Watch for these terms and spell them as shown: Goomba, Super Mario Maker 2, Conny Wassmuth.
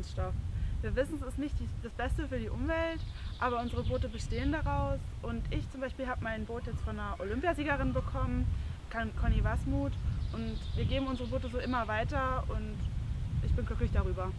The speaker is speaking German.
Kunststoff. Wir wissen, es ist nicht das Beste für die Umwelt, aber unsere Boote bestehen daraus. Und ich zum Beispiel habe mein Boot jetzt von einer Olympiasiegerin bekommen, Conny Wassmuth. Und wir geben unsere Boote so immer weiter und ich bin glücklich darüber.